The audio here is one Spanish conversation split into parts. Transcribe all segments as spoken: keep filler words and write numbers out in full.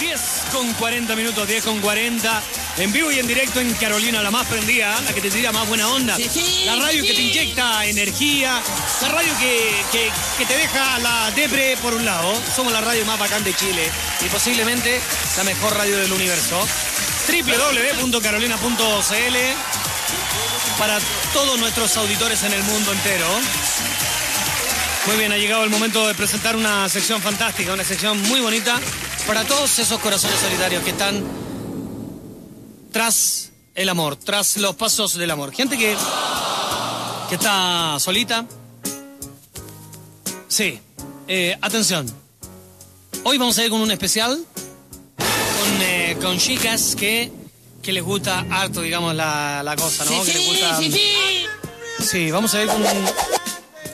diez con cuarenta minutos, diez con cuarenta. En vivo y en directo en Carolina, la más prendida, la que te tira más buena onda. Sí, sí, la radio sí. que te inyecta energía, la radio que, que, que te deja la depre por un lado. Somos la radio más bacán de Chile y posiblemente la mejor radio del universo. doble u doble u doble u punto carolina punto c l para todos nuestros auditores en el mundo entero. Muy bien, ha llegado el momento de presentar una sección fantástica, una sección muy bonita para todos esos corazones solitarios que están tras el amor, tras los pasos del amor. Gente que, que está solita. Sí, eh, atención. Hoy vamos a ir con un especial con, eh, con chicas que, que les gusta harto, digamos, la, la cosa, ¿no? Sí, que sí, les gusta... sí, sí. Sí, vamos a ir con...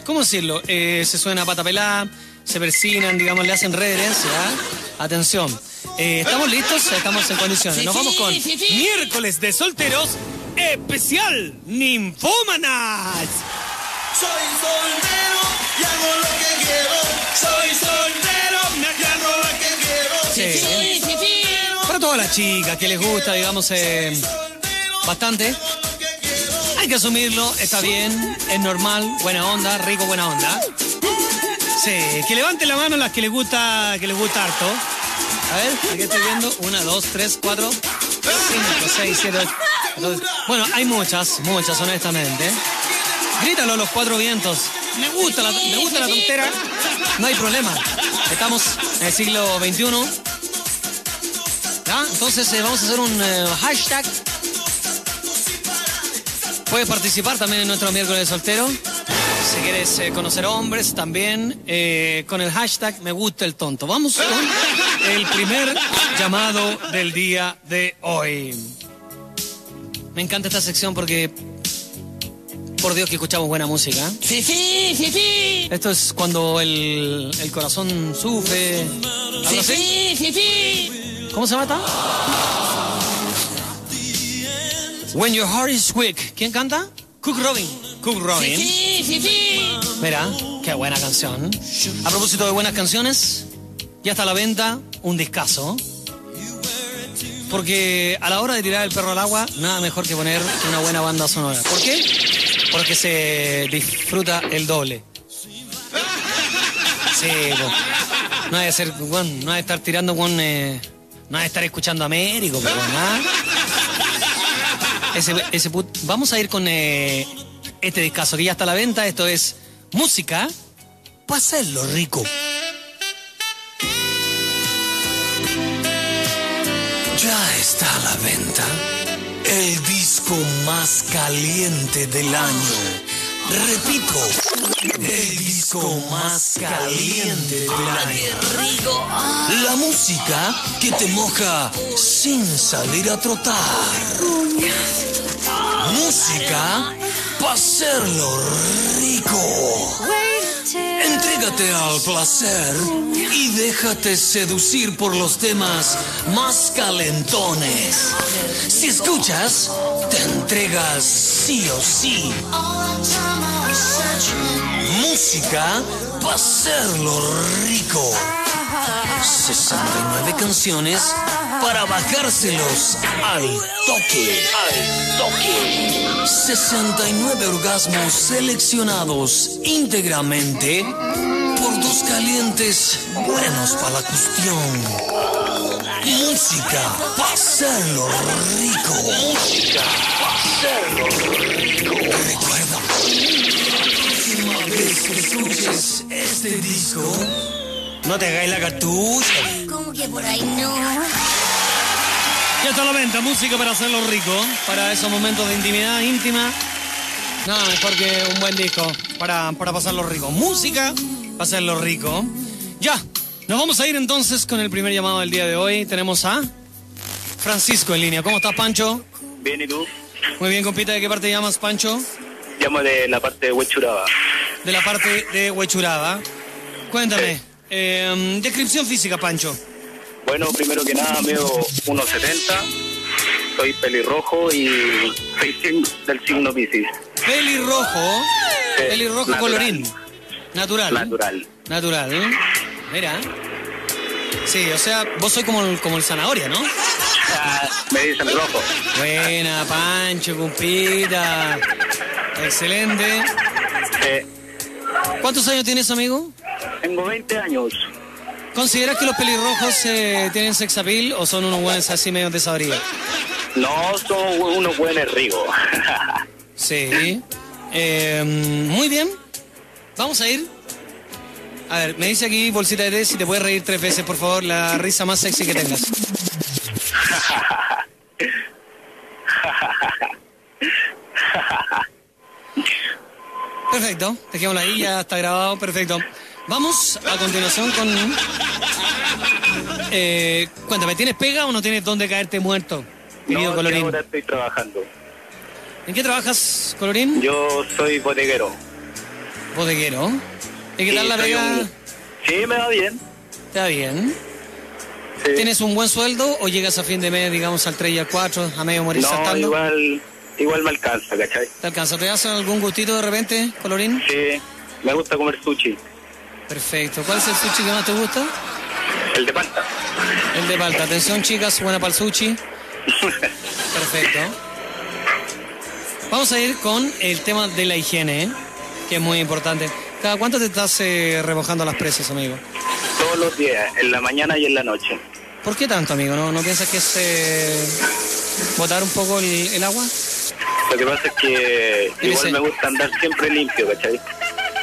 ¿Cómo decirlo? Eh, se suena a pata pelada, se persinan, digamos, le hacen reverencia. Atención. Eh, ¿Estamos listos? Estamos en condiciones. Nos vamos con Miércoles de Solteros, especial Ninfómanas. Soy soltero y hago lo que quiero. Soy soltero, me agarro lo que quiero. Sí, sí, sí. Para todas las chicas que les gusta, digamos, eh, bastante. Hay que asumirlo, está bien, es normal, buena onda, rico, buena onda. Sí, que levanten la mano las que les gusta, que les gusta harto. A ver, aquí estoy viendo, una, dos, tres, cuatro, cinco, seis, siete, ocho. Entonces, bueno, hay muchas, muchas, honestamente. Grítalo a los cuatro vientos. Me gusta la, me gusta la tontera, no hay problema. Estamos en el siglo veintiuno. ¿Ah? Entonces eh, vamos a hacer un eh, hashtag. Puedes participar también en nuestro Miércoles de Soltero. Si quieres eh, conocer hombres también, eh, con el hashtag Me Gusta el Tonto. Vamos con el primer llamado del día de hoy. Me encanta esta sección porque, por Dios, que escuchamos buena música. Sí, sí, sí, sí. Esto es cuando el, el corazón sufre. ¿Algo así? Sí, sí, sí. ¿Cómo se mata? When Your Heart Is Weak. ¿Quién canta? Cook Robin. Cook Robin. Sí, sí, sí, sí. Mira, qué buena canción. A propósito de buenas canciones, ya está a la venta un discazo. Porque a la hora de tirar el perro al agua, nada mejor que poner una buena banda sonora. ¿Por qué? Porque se disfruta el doble. Sí, pues. No hay que ser, bueno, no hay que estar tirando con... Eh, no hay que estar escuchando a Américo, pero nada. Ese, ese put... Vamos a ir con eh, este discazo que ya está a la venta. Esto es música para hacerlo rico. Ya está a la venta el disco más caliente del año. Repito, el disco más caliente del año. La música que te moja sin salir a trotar. Música para hacerlo rico. Entrégate al placer y déjate seducir por los temas más calentones. Si escuchas, te entregas sí o sí. Música para hacerlo rico. sesenta y nueve canciones para bajárselos al toque. Al toque. sesenta y nueve orgasmos seleccionados íntegramente por dos calientes buenos para la cuestión. Música para hacerlo rico. Música para hacerlo rico. Recuerda, la próxima vez que escuches este disco, no te hagáis la cartucha. ¿Cómo que por ahí no? Ya está a la venta, música para hacerlo rico. Para esos momentos de intimidad íntima. Nada mejor que un buen disco para, para pasarlo rico. Música para hacerlo rico. Ya, nos vamos a ir entonces con el primer llamado del día de hoy. Tenemos a Francisco en línea. ¿Cómo estás, Pancho? Bien, ¿y tú? Muy bien, compita. ¿De qué parte llamas, Pancho? Llamo de la parte de Huechuraba. De la parte de Huechuraba. Cuéntame. Eh. Eh, descripción física, Pancho. Bueno, primero que nada, mido uno setenta, soy pelirrojo y soy del signo Piscis. Pelirrojo, sí, pelirrojo natural. Colorín. Natural. Natural. ¿Eh? Natural, ¿eh? Mira. Sí, o sea, vos sois como el, como el zanahoria, ¿no? Ah, me dicen rojo. Buena, Pancho, compita. Excelente. Sí. ¿Cuántos años tienes, amigo? Tengo veinte años. ¿Consideras que los pelirrojos eh, tienen sex appeal o son unos buenos así medios desabridos? No, son unos buenos ricos. Sí. Eh, muy bien. Vamos a ir. A ver, me dice aquí, bolsita de té, si te puedes reír tres veces, por favor, la risa más sexy que tengas. Perfecto, dejémosla ahí, ya está grabado, perfecto. Vamos a continuación con... Eh, cuéntame, ¿tienes pega o no tienes dónde caerte muerto? No, Colorín, ahora estoy trabajando. ¿En qué trabajas, Colorín? Yo soy bodeguero. ¿Bodeguero? ¿Y qué sí, tal la pega? Un... Sí, me va bien. ¿Te va bien? Sí. ¿Tienes un buen sueldo o llegas a fin de mes, digamos, al tres y al cuatro, a medio morir no, saltando? Igual, igual me alcanza, ¿cachai? ¿Te alcanza? ¿Te das algún gustito de repente, Colorín? Sí, me gusta comer sushi. Perfecto. ¿Cuál es el sushi que más te gusta? El de palta. El de palta. Atención, chicas, buena para el sushi. Perfecto. Vamos a ir con el tema de la higiene, ¿eh? Que es muy importante. ¿Cada cuánto te estás eh, remojando las presas, amigo? Todos los días, en la mañana y en la noche. ¿Por qué tanto, amigo? ¿No, ¿No piensas que es eh, botar un poco el, el agua? Lo que pasa es que igual me gusta andar siempre limpio, ¿cachai?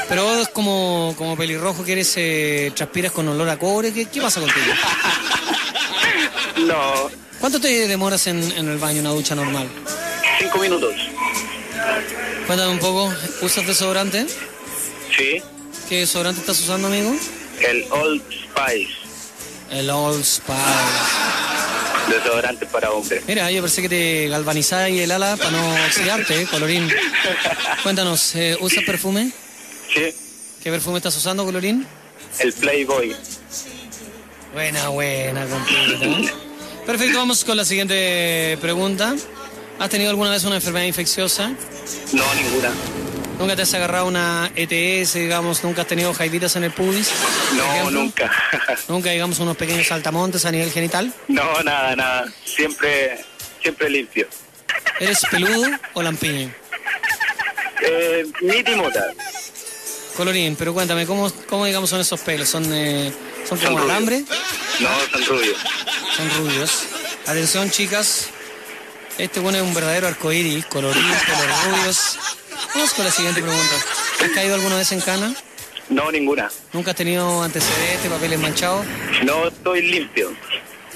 Pero vos como, como pelirrojo que eres, eh, transpiras con olor a cobre, ¿qué, qué pasa contigo? No. ¿Cuánto te demoras en, en el baño, una ducha normal? Cinco minutos. Cuéntame un poco, ¿usas desodorante? Sí. ¿Qué desodorante estás usando, amigo? El Old Spice. El Old Spice. Desodorante para hombres. Mira, yo pensé que te galvanizás el ala para no oxidarte, eh, Colorín. Cuéntanos, eh, ¿usas perfume? Sí. ¿Qué perfume estás usando, Colorín? El Playboy. Buena, buena, completa. Perfecto, vamos con la siguiente pregunta. ¿Has tenido alguna vez una enfermedad infecciosa? No, ninguna. ¿Nunca te has agarrado una E T S, digamos? ¿Nunca has tenido jaivitas en el pubis? No, nunca. ¿Nunca, digamos, unos pequeños saltamontes a nivel genital? No, nada, nada. Siempre, siempre limpio. ¿Eres peludo o lampiño? Eh, ni timota. Colorín, pero cuéntame, ¿cómo, cómo digamos son esos pelos? ¿Son, eh, son como son alambre? No, son rubios. Son rubios. Atención, chicas. Este bueno es un verdadero arcoíris, colorido, pelos rubios. Vamos con la siguiente pregunta. ¿Has caído alguna vez en cana? No, ninguna. ¿Nunca has tenido antecedentes, papeles manchados? No, estoy limpio.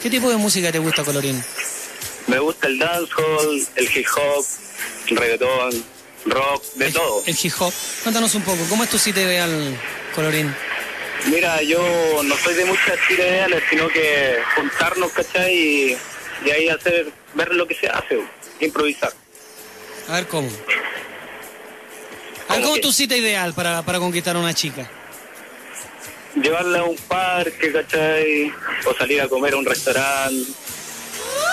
¿Qué tipo de música te gusta, Colorín? Me gusta el dancehall, el hip hop, el reggaetón, rock, de el, todo. El hip hop. Cuéntanos un poco, ¿cómo es tu cita ideal, Colorín? Mira, yo no soy de muchas citas ideales, sino que juntarnos, ¿cachai? Y, y ahí hacer, ver lo que se hace, improvisar. A ver, ¿cómo? A ver, ¿cómo es tu cita ideal para, para conquistar a una chica? Llevarla a un parque, ¿cachai? O salir a comer a un restaurante,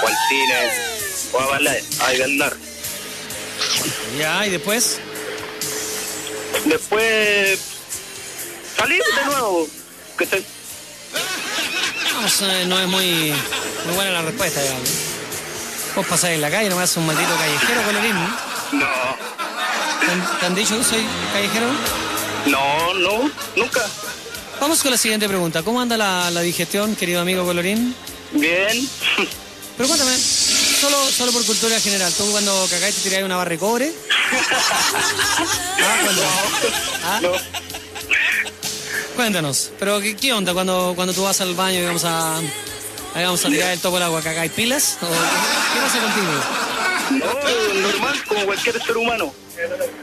o al cine, o a bailar, a bailar. Ya, ¿y después? Después... salir de nuevo. Que estoy... Vamos, eh, no es muy, muy buena la respuesta, digamos. Vos pasás en la calle, no me haces un maldito callejero, Colorín, ¿no? No. ¿Te han, ¿Te han dicho que soy callejero? No, no, nunca. Vamos con la siguiente pregunta. ¿Cómo anda la, la digestión, querido amigo Colorín? Bien. Pero cuéntame... Solo, solo por cultura general, ¿tú cuando cagáis te tiráis una barra de cobre? ¿Ah, cuando... ¿Ah? No. Cuéntanos, pero ¿qué, qué onda cuando, cuando tú vas al baño y vamos a, vamos a tirar el topo al agua? ¿Cagáis pilas? ¿O qué, ¿Qué pasa contigo? No, normal, como cualquier ser humano.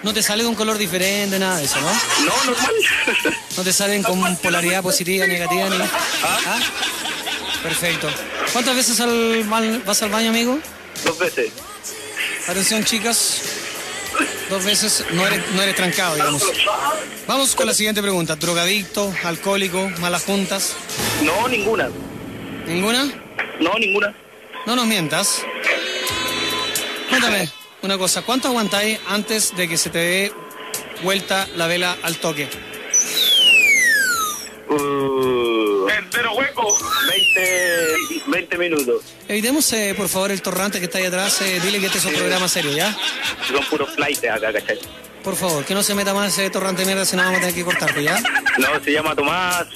¿No te sale de un color diferente, nada de eso, no? No, normal. ¿No te salen con polaridad positiva, negativa, ni...? ¿Ah? ¿Ah? Perfecto. ¿Cuántas veces al, mal, vas al baño, amigo? Dos veces. Atención, chicas. Dos veces no eres, no eres trancado, digamos. Vamos con la siguiente pregunta. ¿Drogadicto, alcohólico, malas juntas? No, ninguna. ¿Ninguna? No, ninguna. No nos mientas. Cuéntame una cosa. ¿Cuánto aguantáis antes de que se te dé vuelta la vela al toque? Uh... Entero hueco. como veinte, veinte minutos. Evitemos, eh, por favor, el torrante que está ahí atrás. Eh, dile que este es un sí. programa serio, ¿ya? Son puros flights acá, ¿cachai? Por favor, que no se meta más eh, torrante mierda, si no vamos a tener que cortarlo, ¿ya? No, se llama Tomás.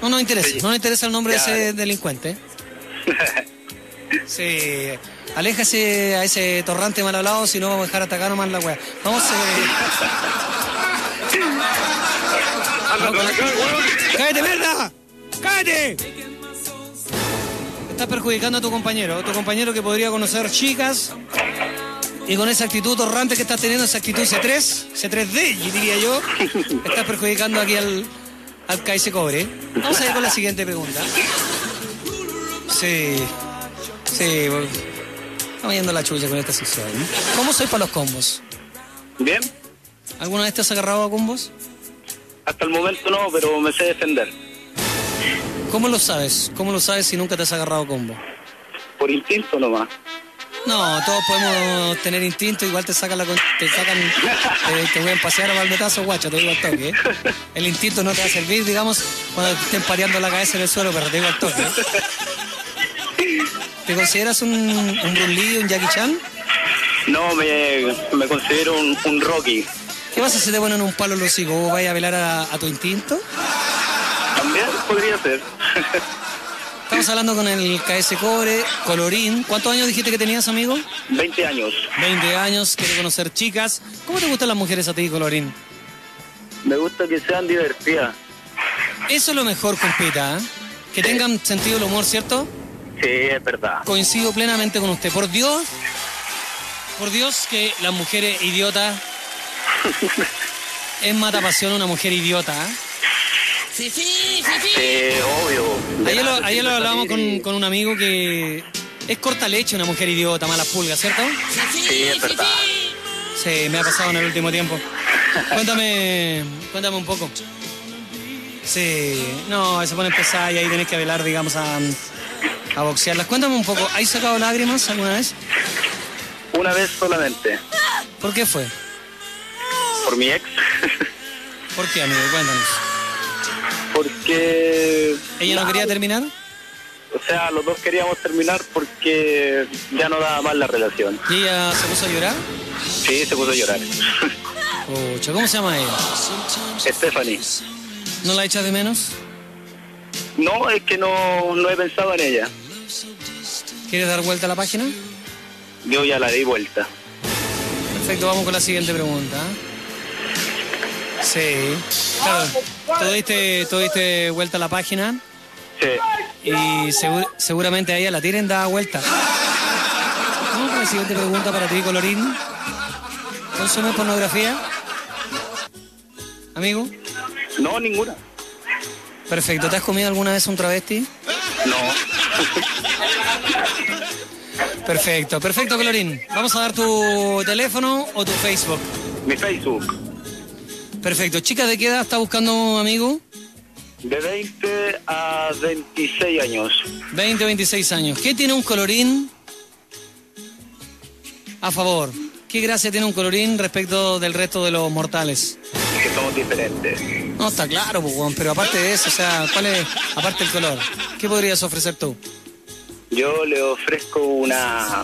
No nos interesa, sí. no nos interesa el nombre ya. de ese delincuente. Sí, aléjase a ese torrante mal hablado, si no vamos a dejar hasta acá nomás la wea. Vamos eh... Anda, vamos acá, la... ¡Cállate, mierda! ¡Cállate! Estás perjudicando a tu compañero, tu compañero que podría conocer chicas. Y con esa actitud torrante que estás teniendo, esa actitud C tres, C tres D, diría yo, estás perjudicando aquí al, al K S Cobre. Vamos a ir con la siguiente pregunta. Sí, sí, estamos yendo la chulla con esta sección, ¿eh? ¿Cómo soy para los combos? Bien. ¿Alguna vez te has agarrado a combos? Hasta el momento no, pero me sé defender. ¿Cómo lo sabes? ¿Cómo lo sabes si nunca te has agarrado a combo? Por instinto nomás. No, todos podemos tener instinto, igual te sacan la con... te sacan, te, te voy a pasear a balbetazo, guacha, te digo al toque, ¿eh? El instinto no te va a servir, digamos, cuando te estén pateando la cabeza en el suelo, pero te digo al toque, ¿eh? ¿Te consideras un, un Bruce Lee, un Jackie Chan? No, me, me considero un, un Rocky. ¿Qué pasa si te ponen un palo en los hijos? ¿Vos vais a velar a, a tu instinto? También podría ser. Estamos hablando con el K S Cobre, Colorín. ¿Cuántos años dijiste que tenías, amigo? veinte años. veinte años, quiero conocer chicas. ¿Cómo te gustan las mujeres a ti, Colorín? Me gusta que sean divertidas. Eso es lo mejor, compita, ¿eh? Que sí. tengan sentido el humor, ¿cierto? Sí, es verdad. Coincido plenamente con usted. Por Dios, por Dios que las mujeres idiotas... es matapasión una mujer idiota, ¿eh? Sí, sí, sí, sí. Sí, obvio. Ayer lo, ayer lo hablábamos con, con un amigo que es corta leche una mujer idiota, mala pulga, ¿cierto? Sí, es verdad. Sí, me ha pasado en el último tiempo. Cuéntame, cuéntame un poco. Sí, no, se pone pesada y ahí tenés que velar, digamos, a, a boxearlas. Cuéntame un poco, ¿has sacado lágrimas alguna vez? Una vez solamente. ¿Por qué fue? Por mi ex. ¿Por qué, amigo? Cuéntanos. Porque... ¿Ella no, no quería terminar? O sea, los dos queríamos terminar porque ya no daba más la relación. ¿Y ella se puso a llorar? Sí, se puso a llorar. Pucha, ¿cómo se llama ella? Stephanie. ¿No la echas de menos? No, es que no, no he pensado en ella. ¿Quieres dar vuelta a la página? Yo ya la di vuelta. Perfecto, vamos con la siguiente pregunta. Sí, claro, tú diste, tú diste vuelta a la página. Sí. Y segur, seguramente a ella la tiren dada vuelta. ¿Cómo fue la siguiente pregunta para ti, Colorín? ¿Consumes pornografía? ¿Amigo? No, ninguna. Perfecto, ¿te has comido alguna vez un travesti? No. Perfecto, perfecto, Colorín. Vamos a dar tu teléfono o tu Facebook. Mi Facebook. Perfecto. ¿Chicas de qué edad está buscando, amigo? De veinte a veintiséis años. veinte a veintiséis años. ¿Qué tiene un Colorín a favor? ¿Qué gracia tiene un Colorín respecto del resto de los mortales? Que somos diferentes. No, está claro, pero aparte de eso, o sea, ¿cuál es, aparte el color, qué podrías ofrecer tú? Yo le ofrezco una,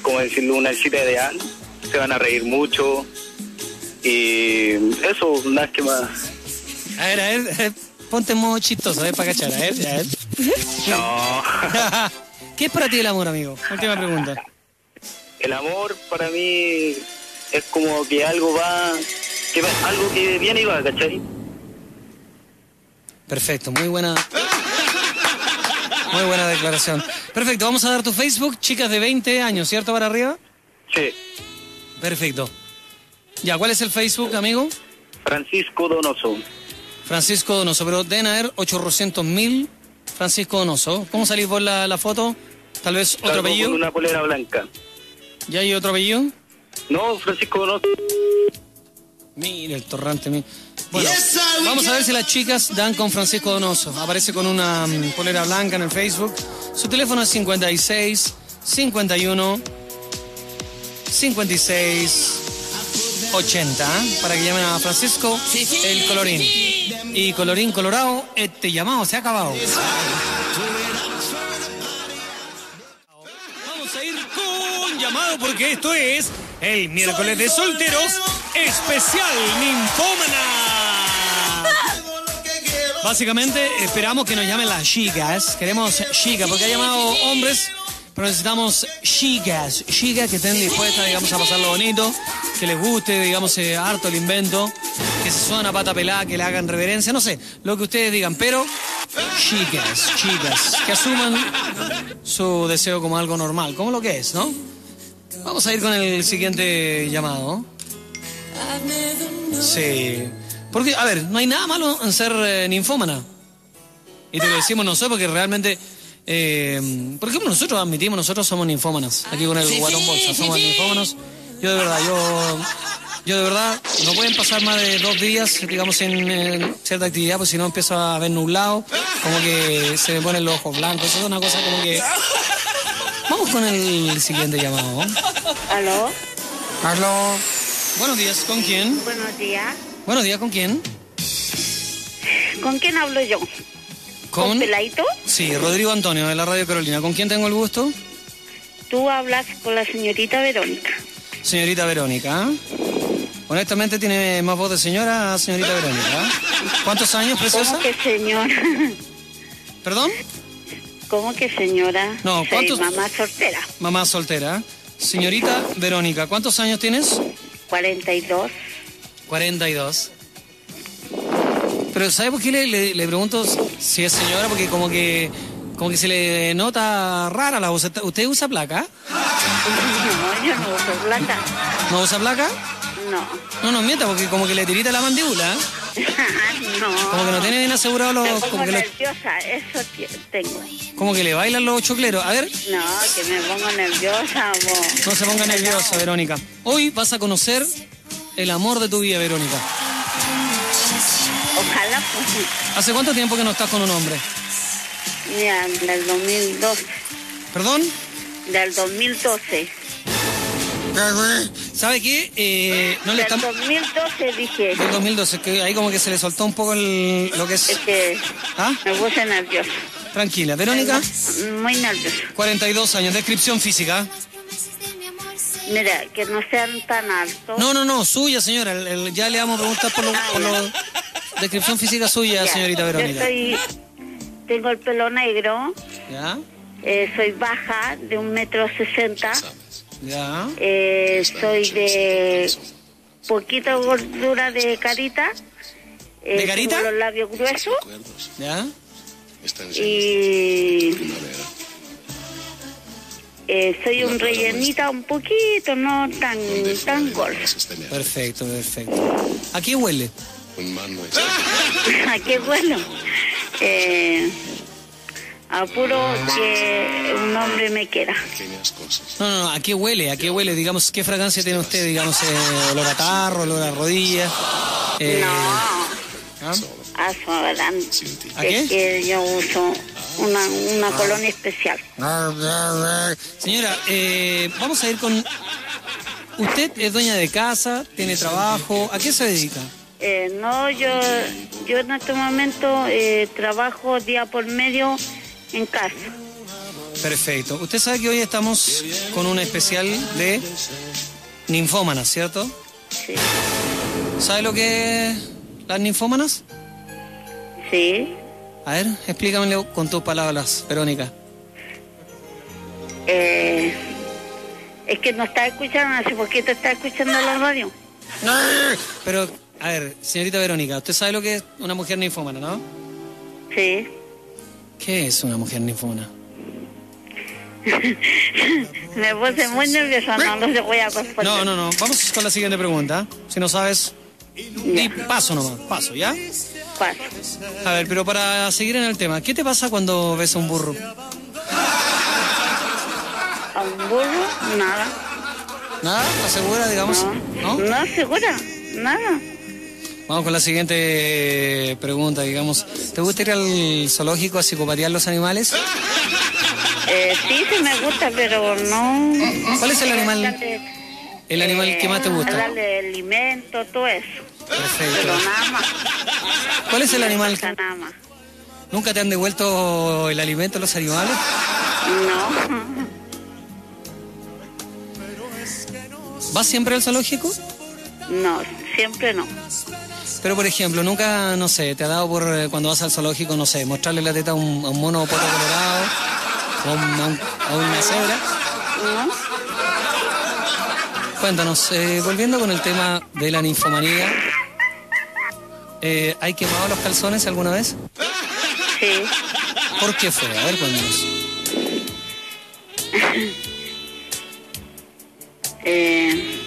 como decirlo, una cita ideal. Se van a reír mucho. Y eso, nada que más. A ver, a ver, a ver, ponte en modo chistoso, ¿eh? Para cachar, a ver, a ver. No. ¿Qué es para ti el amor, amigo? Última pregunta. El amor para mí es como que algo va, que va algo que viene y va, ¿cachai? Perfecto, muy buena. Muy buena declaración. Perfecto, vamos a dar tu Facebook, chicas de veinte años, ¿cierto? Para arriba. Sí. Perfecto. Ya, ¿cuál es el Facebook, amigo? Francisco Donoso. Francisco Donoso, pero deben haber ochocientos mil Francisco Donoso. ¿Cómo salís vos la, la foto? Tal vez otro Salgo apellido. Con una polera blanca. ¿Ya hay otro apellido? No, Francisco Donoso. Mira el torrante. Mira. Bueno, yes, vamos a ver si las chicas dan con Francisco Donoso. Aparece con una um, polera blanca en el Facebook. Su teléfono es cincuenta y seis, cincuenta y uno, cincuenta y seis, ochenta, ¿eh? Para que llamen a Francisco el Colorín. Y colorín colorado, este llamado se ha acabado. Vamos a ir con llamado porque esto es el miércoles de solteros especial ninfómana. Básicamente esperamos que nos llamen las chicas. Queremos chicas porque ha llamado hombres, pero necesitamos chicas, chicas que estén dispuestas, digamos, a pasarlo bonito, que les guste, digamos, eh, harto el invento, que se suena pata pelada, que le hagan reverencia, no sé, lo que ustedes digan, pero chicas, chicas, que asuman su deseo como algo normal, como lo que es, ¿no? Vamos a ir con el siguiente llamado. Sí, porque, a ver, no hay nada malo en ser eh, ninfómana. Y te lo decimos nosotros porque realmente... Eh, por ejemplo, nosotros admitimos, nosotros somos ninfómanos. Aquí con el sí, guatón sí, bolsa, somos sí, sí. ninfómanos. Yo de verdad, yo, yo de verdad, no pueden pasar más de dos días, digamos, en, en cierta actividad, porque si no empiezo a ver nublado, como que se me ponen los ojos blancos. Eso es una cosa como que... Vamos con el siguiente llamado. ¿Aló? ¿Aló? Buenos días, ¿con quién? Buenos días. Buenos días, ¿con quién? ¿Con quién hablo yo? ¿Con? ¿Con Peladito? Sí, Rodrigo Antonio, de la Radio Carolina. ¿Con quién tengo el gusto? Tú hablas con la señorita Verónica. Señorita Verónica, ¿eh? Honestamente tiene más voz de señora, señorita Verónica. ¿Cuántos años, preciosa? ¿Cómo que señora? ¿Perdón? ¿Cómo que señora? No, ¿cuántos? Soy mamá soltera. Mamá soltera. Señorita Verónica, ¿cuántos años tienes? cuarenta y dos. cuarenta y dos. Pero ¿sabe por qué le, le, le pregunto si es señora? Porque como que como que se le nota rara la voz. ¿Usted usa placa? No, yo no uso placa. ¿No usa placa? No. No nos mienta, porque como que le tirita la mandíbula. No. Como que no tiene bien asegurado los... Me pongo nerviosa, los... eso tengo. Como que le bailan los chocleros. A ver. No, que me pongo nerviosa, vos. No se ponga nerviosa, no. Verónica. Hoy vas a conocer el amor de tu vida, Verónica. Ojalá, pues. ¿Hace cuánto tiempo que no estás con un hombre? Ya, del dos mil doce. ¿Perdón? Del dos mil doce. ¿Sabe qué? Eh, no le del estamos... dos mil doce dije. Del dos mil doce, que ahí como que se le soltó un poco el... lo que es... Es que ¿Ah? me puse nerviosa. Tranquila, ¿Verónica? Muy nerviosa. cuarenta y dos años, descripción física. Mira, que no sean tan altos. No, no, no, suya, señora. El, el, ya le vamos a preguntar por los... Lo... Descripción física suya, ya, señorita Verónica. Yo soy, tengo el pelo negro. Ya. Eh, soy baja, de un metro sesenta. Ya. Eh, soy de poquita gordura de carita. Eh, ¿De carita? Tengo los labios gruesos. Ya. Y... Eh, soy un rellenita un poquito, no tan, tan gorda. Perfecto, perfecto. ¿A qué huele? Ah, qué bueno. Eh, apuro que un hombre me queda. No, no, no, ¿a qué huele? ¿A qué huele? Digamos, ¿qué fragancia tiene usted? Digamos, eh, olor a tarro, olor a rodillas. Eh, no. ¿Ah? A su ¿A qué? Que yo uso una, una ah. colonia especial. Señora, eh, vamos a ir con... Usted es dueña de casa, tiene trabajo. ¿A qué se dedica? Eh, no, yo, yo en este momento eh, trabajo día por medio en casa. Perfecto. Usted sabe que hoy estamos con un especial de ninfómanas, ¿cierto? Sí. ¿Sabe lo que es las ninfómanas? Sí. A ver, explícamelo con tus palabras, Verónica. Eh, es que no está escuchando, hace poquito está escuchando la radio. No, pero... A ver, señorita Verónica, ¿usted sabe lo que es una mujer ninfómana, no? Sí. ¿Qué es una mujer ninfómana? Me puse muy nerviosa, no, no se voy a responder. No, no, no, vamos con la siguiente pregunta. Si no sabes, di paso nomás, paso, ¿ya? Paso. A ver, pero para seguir en el tema, ¿qué te pasa cuando ves a un burro? ¿A un burro? Nada. ¿Nada? ¿Estás segura, digamos? No, no, no segura, nada. Vamos con la siguiente pregunta, digamos. ¿Te gusta ir al zoológico a psicopatear los animales? Eh, sí, sí me gusta, pero no... ¿Cuál es el animal el animal eh, que más te gusta? Darle alimento, todo eso. Perfecto. Pero nada más. ¿Cuál es el animal? Canama. ¿Nunca te han devuelto el alimento los animales? No. ¿Vas siempre al zoológico? No, siempre no. Pero, por ejemplo, nunca, no sé, te ha dado por eh, cuando vas al zoológico, no sé, mostrarle la teta a un, a un mono o poto colorado, o a, un, a una cebra. No. Cuéntanos, eh, volviendo con el tema de la ninfomanía, eh, ¿hay quemado los calzones alguna vez? Sí. ¿Por qué fue? A ver, cuéntanos. eh...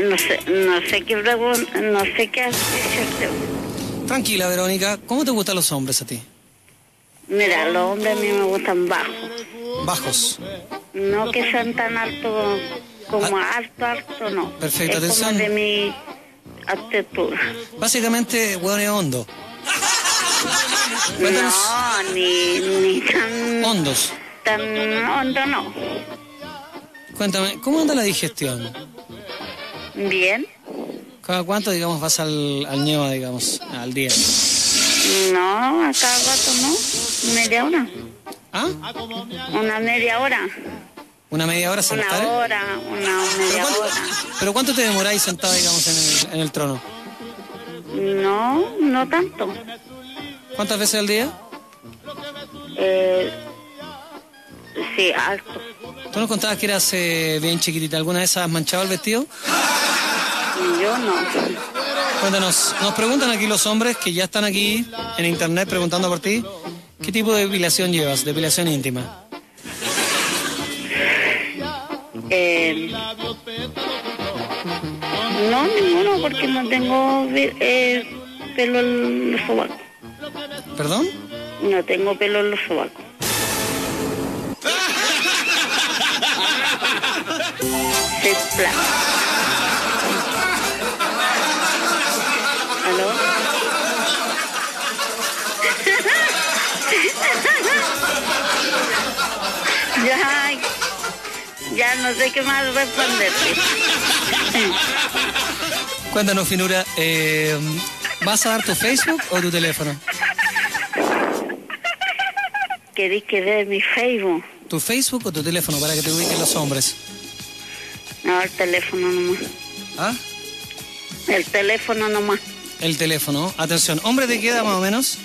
No sé, no sé qué pregunta, no sé qué hacer. Tranquila, Verónica, ¿cómo te gustan los hombres a ti? Mira, los hombres a mí me gustan bajos. ¿Bajos? No que sean tan altos, como ah. alto, alto, no. Perfecto, es atención. Como de mi altura. Básicamente, hueones hondos. No, ni, ni tan... ¿Hondos? Tan hondos no. Cuéntame, ¿cómo anda la digestión? Bien. ¿Cada cuánto, digamos, vas al, al ñeva, digamos, al día? No, a cada rato no, media hora. ¿Ah? Una media hora. ¿Una media hora sentada? Una hora, una media ¿Pero hora. ¿Pero cuánto te demoráis sentada, digamos, en el, en el trono? No, no tanto. ¿Cuántas veces al día? Eh, sí, alto. ¿Tú nos contabas que eras eh, bien chiquitita? ¿Alguna vez has manchado el vestido? Yo no. Cuéntanos, nos preguntan aquí los hombres que ya están aquí en internet preguntando por ti. ¿Qué tipo de depilación llevas? ¿Depilación íntima? Eh, no, ninguno, porque no tengo eh, pelo en los sobacos. ¿Perdón? No tengo pelo en los sobacos. ¿Aló? ya, ya no sé qué más responderte. Cuéntanos, finura, eh, ¿vas a dar tu Facebook o tu teléfono? ¿Querés que dé mi Facebook? ¿Tu Facebook o tu teléfono para que te ubiquen los hombres? No, el teléfono nomás. ¿Ah? El teléfono nomás. El teléfono. Atención, ¿hombre de qué edad más o menos?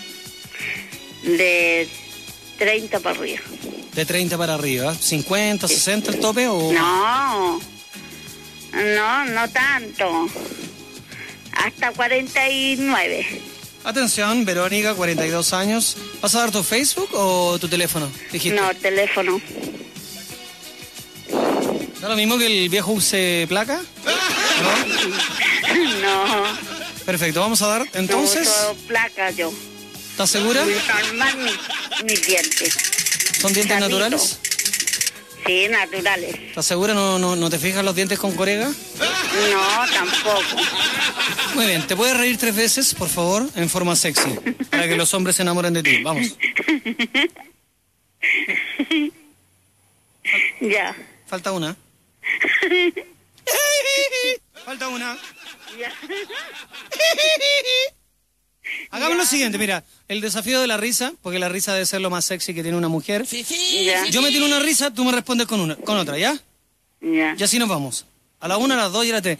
De treinta para arriba. De treinta para arriba. ¿cincuenta, sí. sesenta el tope o...? No, no, no tanto. Hasta cuarenta y nueve. Atención, Verónica, cuarenta y dos años. ¿Vas a dar tu Facebook o tu teléfono? Dijiste. No, teléfono. ¿Da lo mismo que el viejo use placa? ¿No? No. Perfecto, vamos a dar entonces... No uso placa yo. ¿Estás segura? Normal mis, mis dientes. ¿Son dientes Sanito. naturales? Sí, naturales. ¿Estás segura? ¿No, no, no te fijas los dientes con corega? No, tampoco. Muy bien, ¿te puedes reír tres veces, por favor, en forma sexy? Para que los hombres se enamoren de ti, vamos. Ya. Falta una. Falta una. Hagamos lo siguiente, mira, el desafío de la risa, porque la risa debe ser lo más sexy que tiene una mujer. Sí, sí. Ya. Yo me tiro una risa, tú me respondes con una, con otra, ¿ya? Ya. Y así nos vamos. A la una, a las dos y a las tres.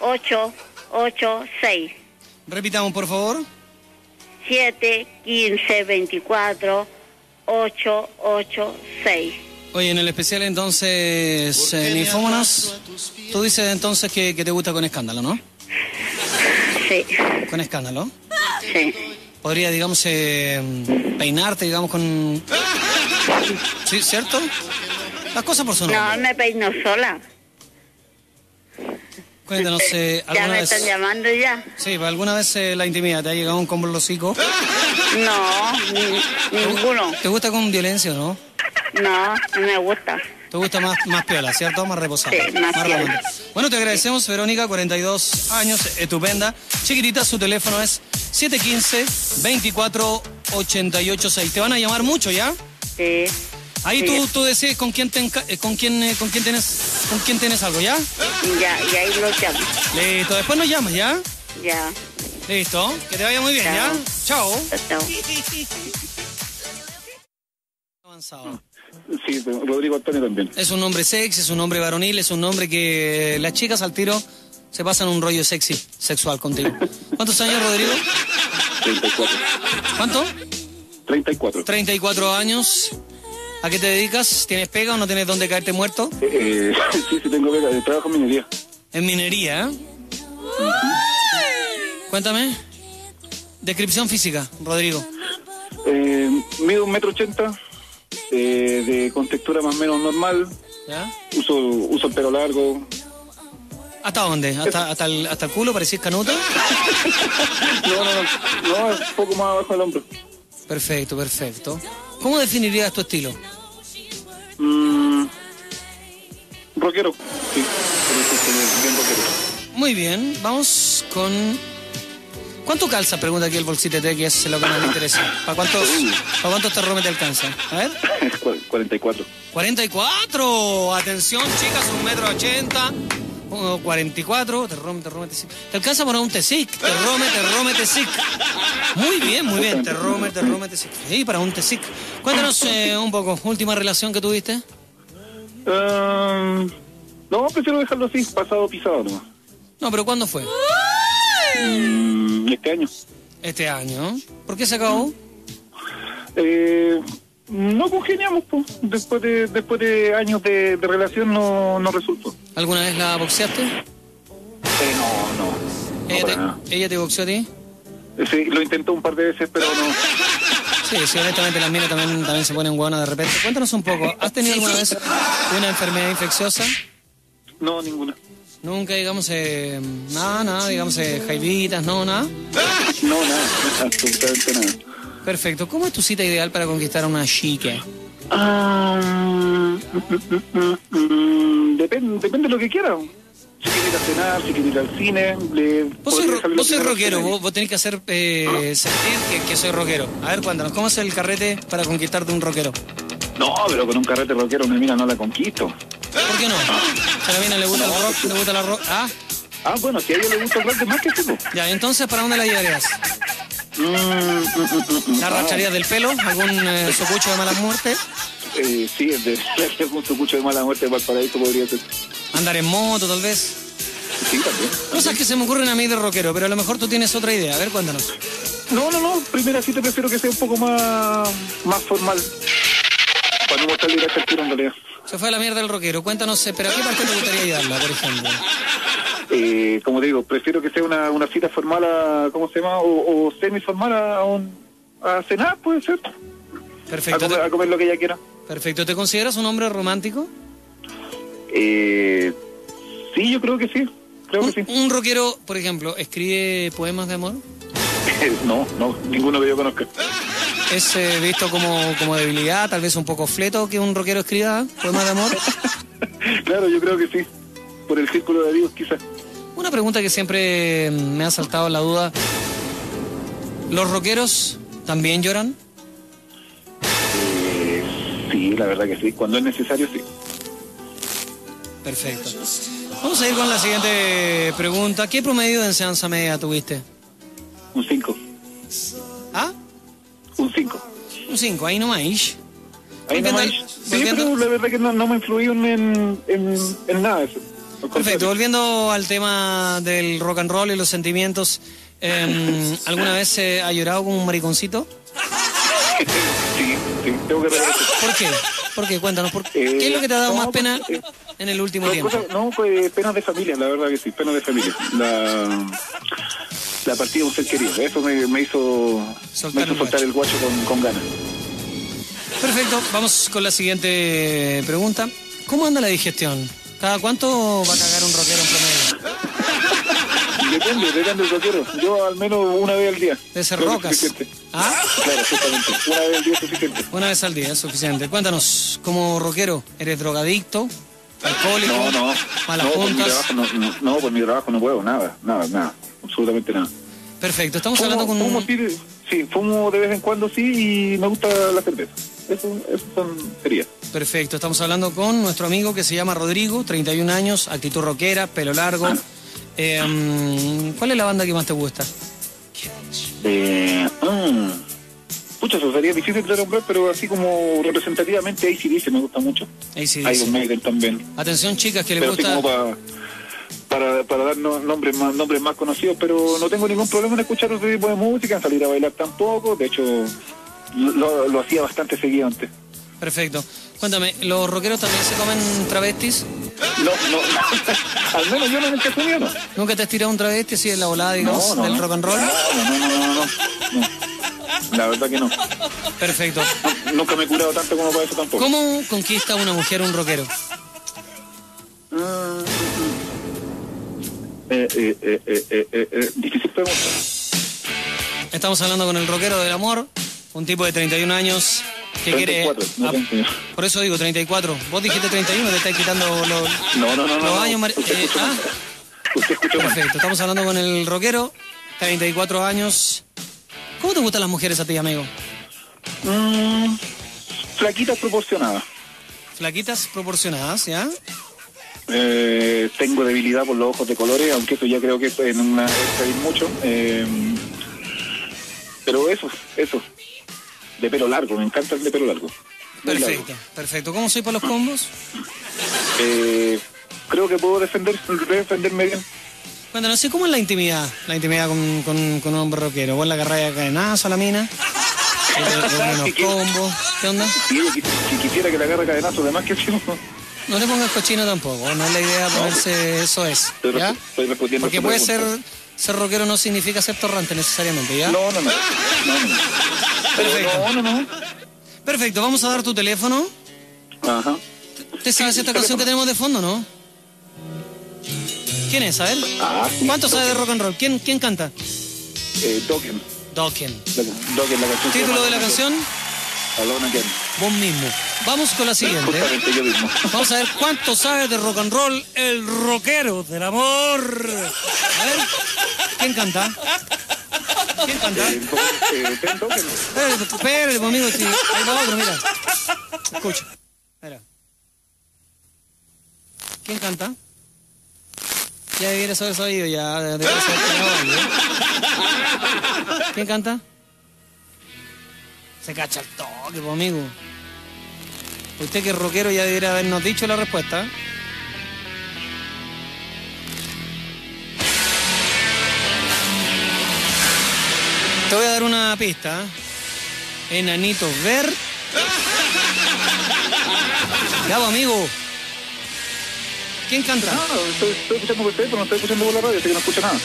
ocho, ocho, seis. Repitamos, por favor. siete, quince, veinticuatro, ocho, ocho, seis. Oye, en el especial entonces, eh, Ninfómanas, tú dices entonces que, que te gusta con escándalo, ¿no? Sí. ¿Con escándalo? Sí. ¿Podría, digamos, eh, peinarte, digamos, con...? ¿Sí, cierto? Las cosas por su nombre. No, me peino sola. Cuéntanos, eh, ¿alguna ya me están vez... llamando ya? Sí, ¿alguna vez eh, la intimidad te ha llegado un combo en los hocicos? No, ni, ninguno. ¿Te gusta con violencia o no? No, no me gusta. ¿Te gusta más, más piola, cierto? Más reposada. Sí, más, más piola. Bueno, te agradecemos, Verónica, cuarenta y dos años, estupenda. Chiquitita, su teléfono es siete uno cinco, dos cuatro ocho ocho seis. ¿Te van a llamar mucho ya? Sí. Ahí sí. tú, tú decides con quién, te enca con, quién, eh, con, quién tienes, con quién tienes algo, ¿ya? Ya, y ahí lo llamo. Listo, después nos llamas, ¿ya? Ya. Listo, que te vaya muy bien, ¿ya? Chao. Chao. Avanzado. Sí, Rodrigo Antonio también. Es un hombre sexy, es un hombre varonil, es un hombre que las chicas al tiro se pasan un rollo sexy, sexual contigo. ¿Cuántos años, Rodrigo? treinta y cuatro. ¿Cuánto? treinta y cuatro. treinta y cuatro años. ¿A qué te dedicas? ¿Tienes pega o no tienes dónde caerte muerto? Eh, eh, sí, sí tengo pega. Trabajo en minería. ¿En minería? ¿Eh? Uh-huh. Cuéntame. Descripción física, Rodrigo. Eh, mido un metro ochenta, eh, de contextura más o menos normal. ¿Ya? Uso, uso el pelo largo. ¿Hasta dónde? ¿Hasta, hasta, el, hasta el culo? ¿Parecís canuta? no, no, no. No, es un poco más abajo del hombro. Perfecto, perfecto. ¿Cómo definirías tu estilo? Mm, rockero. Sí, bien rockero. Muy bien, vamos con... ¿Cuánto calza? Pregunta aquí el bolsito T, que es lo que más me interesa. ¿Para cuántos, ¿para cuántos terromes te alcanza? A ver. cuarenta y cuatro. ¡cuarenta y cuatro! Atención, chicas, un metro ochenta. cuarenta y cuatro, terrome, terrome, tesic. Te alcanza por un tesic, terrome, terrome, tesic. Muy bien, muy bien, terrome, terrome, tesic. Sí, para un tesic. Cuéntanos eh, un poco, última relación que tuviste. Um, no, prefiero dejarlo así, pasado pisado nomás. No, pero ¿cuándo fue? Mm, este año. Este año. ¿Por qué se acabó? Eh... No congeniamos, pues. Después de, después de años de, de relación no, no resultó. ¿Alguna vez la boxeaste? Eh, no, no. no ¿Ella, te, ¿Ella te boxeó a ti? Eh, sí, lo intentó un par de veces, pero no. Sí, sí, honestamente las minas también, también se ponen hueonas de repente. Cuéntanos un poco, ¿has tenido alguna vez una enfermedad infecciosa? No, ninguna. Nunca, digamos, eh, nada, nada, digamos, eh, jaibitas, no, nada. No, nada, absolutamente nada. Perfecto. ¿Cómo es tu cita ideal para conquistar a una chica? Um, mm, depende, depende de lo que quieras. Si quieres ir a cenar, si quieres ir al cine... Le vos sois ro sos rockero, vos, vos tenés que hacer eh, sentir que, que soy rockero. A ver, cuéntanos, ¿cómo es el carrete para conquistarte un rockero? No, pero con un carrete rockero una mina no la conquisto. ¿Por qué no? ¿A la mina le gusta no, el rock? ¿Le gusta la rock? ¿Ah? Ah, bueno, si a ella le gusta el rock, es más que tipo. Ya, entonces, ¿para dónde la llevarías? ¿La arrastrarías del pelo? ¿Algún eh, socucho de mala muerte? Eh, sí, de, algún socucho de mala muerte de Valparaíso podría ser. ¿Andar en moto, tal vez? Sí, también. Cosas que se me ocurren a mí de rockero, pero a lo mejor tú tienes otra idea. A ver, cuéntanos. No, no, no. Primera sí te prefiero que sea un poco más, más formal. Para no botarle a esta en realidad. Se fue a la mierda el rockero. Cuéntanos, pero ¿a qué parte te gustaría ayudarla, por ejemplo? Eh, como te digo, prefiero que sea una, una cita formal a, ¿cómo se llama? O, o semi-formal a, un, a cenar, puede ser. Perfecto. A comer, a comer lo que ella quiera. Perfecto. ¿Te consideras un hombre romántico? Eh, sí, yo creo que sí. Creo que sí. ¿Un rockero, por ejemplo, escribe poemas de amor? no, no, ninguno que yo conozca. ¿Es eh, visto como, como debilidad, tal vez un poco fleto que un rockero escriba poemas de amor? Claro, yo creo que sí. Por el círculo de amigos, quizás. Una pregunta que siempre me ha saltado la duda. ¿Los rockeros también lloran? Eh, sí, la verdad que sí. Cuando es necesario, sí. Perfecto. Vamos a ir con la siguiente pregunta. ¿Qué promedio de enseñanza media tuviste? Un cinco. ¿Ah? Un cinco. Un cinco, ahí nomás. Ahí nomás. Sí, pero la verdad que no, no me influyó en, en, en nada eso. Perfecto, volviendo al tema del rock and roll y los sentimientos, eh, ¿alguna vez eh, ha llorado como un mariconcito? Sí, sí, tengo que regresar. ¿Por qué? ¿Por qué? Cuéntanos, ¿por qué? Eh, ¿Qué es lo que te ha dado no, más pena eh, en el último tiempo? Cosa, no, pues penas de familia, la verdad que sí, penas de familia. La, la partida de un ser querido, eso me, me hizo soltar, me hizo soltar el guacho, el guacho con, con ganas. Perfecto, vamos con la siguiente pregunta. ¿Cómo anda la digestión? ¿Cada cuánto va a cagar un rockero en promedio? Depende, depende del rockero. Yo al menos una vez al día. ¿De ser rocas? ¿Ah? Claro, justamente. Una vez al día es suficiente. Una vez al día es suficiente. Cuéntanos, como rockero, ¿eres drogadicto? ¿Alcohólico? No, no. ¿Malas no, juntas? Por mi trabajo, no, no, por mi trabajo no puedo. Nada, nada, nada. Absolutamente nada. Perfecto, estamos fumo, hablando con... Fumo, sí, sí, fumo de vez en cuando, sí, y me gusta la cerveza. Eso, eso son, sería. Perfecto, estamos hablando con nuestro amigo que se llama Rodrigo, treinta y un años, actitud rockera, pelo largo. Ah. Eh, ¿Cuál es la banda que más te gusta? Eh, ah, pucha, eso sería difícil de nombrar, pero así como representativamente A C D C me gusta mucho. A C D C. Iron Maiden también. Atención, chicas, que les pero gusta... Para, para dar no, nombres más nombres más conocidos, pero no tengo ningún problema en escuchar otro tipo de música, en salir a bailar tampoco, de hecho lo, lo hacía bastante seguido antes. Perfecto. Cuéntame, ¿los rockeros también se comen travestis? No, no, no. Al menos yo no, en el caso mío no. ¿Nunca te has tirado un travesti así en la volada, digamos, no, no, del no. rock and roll? No, no, no, no, no, no. La verdad que no. Perfecto. No, nunca me he curado tanto como para eso tampoco. ¿Cómo conquista una mujer un rockero? Mm. Eh, eh, eh, eh, eh, eh, eh. Difícil pregunta. Estamos hablando con el rockero del amor, un tipo de treinta y un años que treinta y cuatro, quiere... No, ah, por eso digo treinta y cuatro. Vos dijiste treinta y uno, te estáis quitando los, no, no, no, los no, años... No, usted eh, escuchó, ¿ah? Usted escuchó. Perfecto, estamos hablando con el rockero, treinta y cuatro años. ¿Cómo te gustan las mujeres a ti, amigo? Mm, flaquitas proporcionadas. Flaquitas proporcionadas, ¿ya? Eh, tengo debilidad por los ojos de colores, aunque eso ya creo que es en una es mucho. Eh, pero eso, eso. De pelo largo, me encanta el de pelo largo. Perfecto, largo. Perfecto. ¿Cómo soy para los combos? Eh, creo que puedo defender, defenderme bien. Bueno, no sé, ¿cómo es la intimidad? La intimidad con, con, con un hombre rockero. ¿Vos la agarrás de cadenazo a la mina? ¿Qué, si combos? ¿Qué onda? Si, si quisiera que la agarre cadenazo, además que si no... No le pongas cochino tampoco, no es la idea ponerse, no, eso es, ¿ya? Estoy respondiendo. Porque puede ser, ser rockero no significa ser torrante necesariamente, ¿ya? No, no, no. no, no. Perfecto. No, no, no. Perfecto, vamos a dar tu teléfono. Ajá. ¿Te sabes sí, esta canción que tenemos de fondo, no? ¿Quién es, a él? Ah, sí, ¿Cuánto Dokken. sabe de rock and roll? ¿Quién, quién canta? Eh, Dokken. Dokken. Dokken, la canción. ¿Título de la canción? Alone Again. Vos mismo. Vamos con la siguiente. Justamente yo mismo. Vamos a ver cuánto sabe de rock and roll el rockero del amor. A ver, ¿quién canta? ¿Quién canta? Eh, eh, Espérate, amigo, sí. Ahí va otro, mira. Escucha. Mira. ¿Quién canta? Ya debieras haber sabido, ya debieras haber sabido, ¿eh? ¿Quién canta? Se cacha el toque, pues, amigo. Usted que es rockero ya debería habernos dicho la respuesta. Te voy a dar una pista. Enanito Ver. Ya, pues, amigo. ¿Quién canta? No, estoy, estoy escuchando por usted, pero no estoy escuchando por la radio, así que no escucho nada.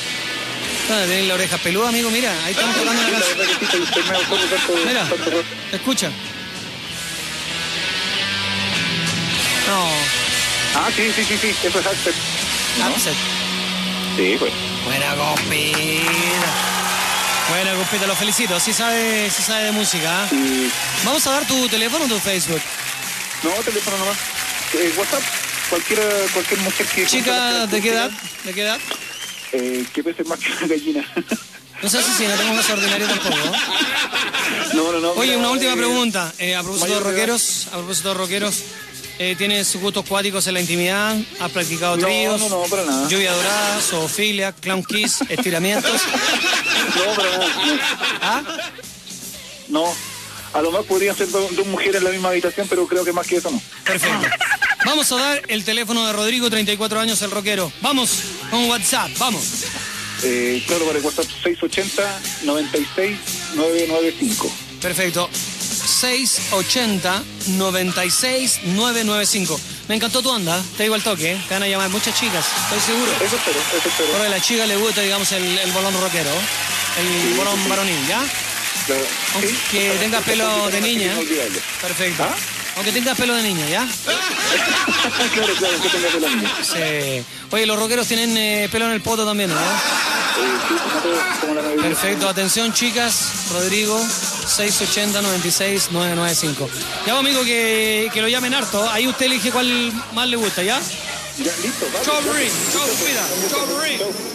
Ah, tienen la oreja peluda, amigo, mira, ahí estamos tocando la canción. Mira, escucha. No. Ah, sí, sí, sí, sí, eso es Axel. ¿No? Axel. Sí, pues. Buena compita. Buena compita, los felicito, sí sabe, sí sabe de música. ¿Eh? Sí. ¿Vamos a dar tu teléfono o tu Facebook? No, teléfono nomás. Eh, WhatsApp, cualquiera, cualquier mujer que... Chica, ¿de qué edad? ¿De qué edad? Eh, que pese más que una gallina. No sé si no tengo más ordinario tampoco. No, no, no. Oye, una última pregunta. Eh, a propósito de rockeros, a propósito de rockeros, eh, ¿tienes gustos cuáticos en la intimidad? ¿Has practicado tríos? No, no, no, para nada. Lluvia dorada, zoofilia, clown kiss, estiramientos. No, para nada. No. ¿Ah? No. A lo más podrían ser dos, dos mujeres en la misma habitación, pero creo que más que eso no. Perfecto. Vamos a dar el teléfono de Rodrigo, treinta y cuatro años, el rockero. Vamos con WhatsApp, vamos. Eh, claro, para el WhatsApp seis ochenta, noventa y seis, nueve noventa y cinco. Perfecto. seis ochenta, noventa y seis, novecientos noventa y cinco. Me encantó tu onda, te digo al toque, ¿eh? Te van a llamar muchas chicas, estoy seguro. Eso espero, eso espero. Pero a la chica le gusta, digamos, el, el bolón rockero, el sí, bolón sí, varonil, ¿ya? Claro. Aunque sí, tenga pelo de niña. Perfecto. ¿Ah? Aunque tengas pelo de niña, ¿ya? Claro, claro, que tenga pelo de niña. Sí. Oye, los rockeros tienen eh, pelo en el poto también, ¿no? Sí, perfecto. Atención, chicas. Rodrigo, seis ochenta, noventa y seis, novecientos noventa y cinco. Ya, amigo, que, que lo llamen harto. Ahí usted elige cuál más le gusta, ¿ya? Ya, listo. Chau, Ring. Chau, cuida. Chau, Ring.